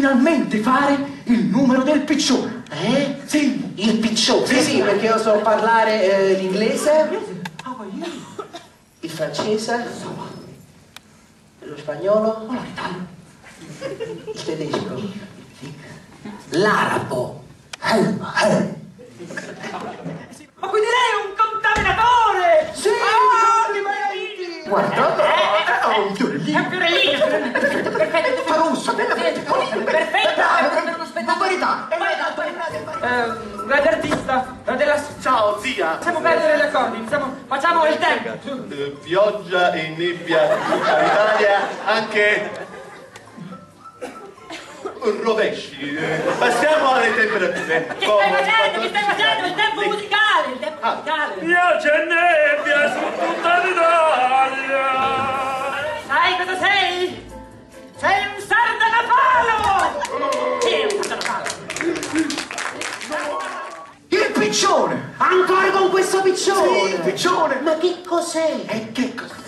finalmente fare il numero del piccione. Eh? Sì, il piccione. Sì, sì, perché io so parlare l'inglese, il francese, lo spagnolo, il tedesco, l'arabo. Ma quindi lei è un contaminatore! Sì! Guarda, ho un fiorellino! È un fiorellino! Perfetto, perfetto! Farusso! Perfetto! Ma verità! Grande artista! Ciao, zia! Siamo belli degli accordi, facciamo il tempo! Pioggia e nebbia tutta l'Italia, anche... rovesci. Passiamo alle temperature. Che stai facendo? Che stai facendo? Il tempo musicale, il tempo musicale. Pioggia e nebbia su tutta l'Italia. Sai cosa sei? Sei un sardanapalo! Sì, un sardanapalo. Il piccione! Ancora con questo piccione! Sì, il piccione! Ma che cos'è? E che cos'è?